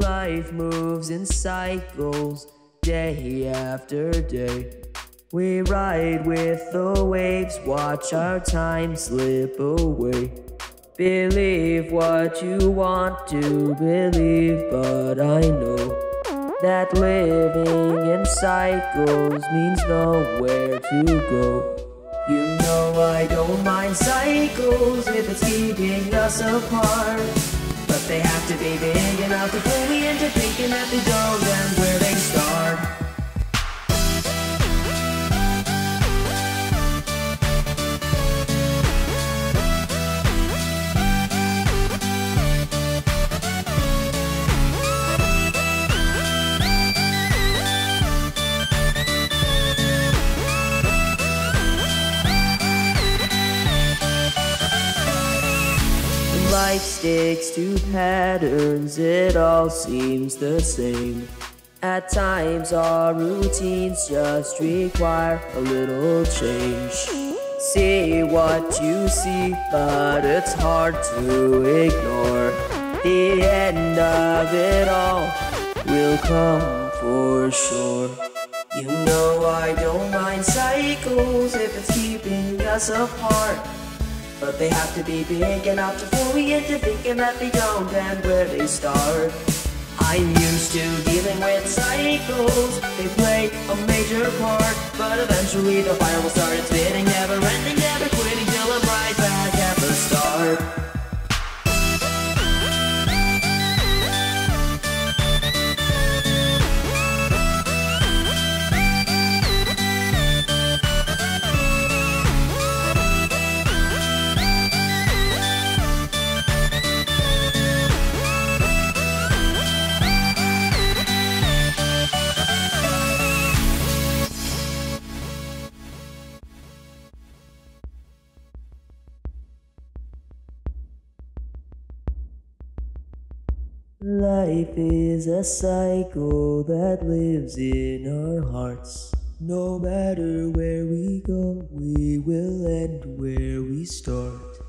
Life moves in cycles, day after day. We ride with the waves, watch our time slip away. Believe what you want to believe, but I know that living in cycles means nowhere to go. You know I don't mind cycles if it's keeping us apart, but they have to be big enough to pull me into thinking that they don't end where they start. Life sticks to patterns, it all seems the same. At times our routines just require a little change. See what you see, but it's hard to ignore. The end of it all will come for sure. You know I don't mind cycles if it's keeping us apart, but they have to be big enough to fool me into thinking that they don't end where they start. I'm used to dealing with cycles, they play a major part, but eventually the fire will start. It's spinning, never ending, never quitting, till I'm right back at the start. Life is a cycle that lives in our hearts. No matter where we go, we will end where we start.